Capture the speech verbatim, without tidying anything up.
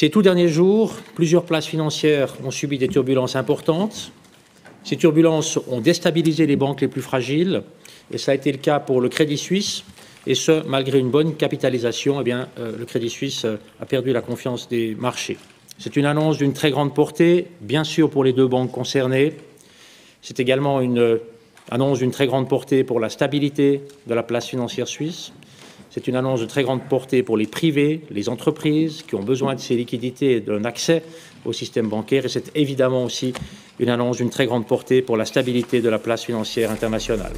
Ces tout derniers jours, plusieurs places financières ont subi des turbulences importantes. Ces turbulences ont déstabilisé les banques les plus fragiles, et ça a été le cas pour le Crédit Suisse, et ce, malgré une bonne capitalisation, eh bien, euh, le Crédit Suisse a perdu la confiance des marchés. C'est une annonce d'une très grande portée, bien sûr pour les deux banques concernées. C'est également une annonce d'une très grande portée pour la stabilité de la place financière suisse. C'est une annonce de très grande portée pour les privés, les entreprises qui ont besoin de ces liquidités et d'un accès au système bancaire. Et c'est évidemment aussi une annonce d'une très grande portée pour la stabilité de la place financière internationale.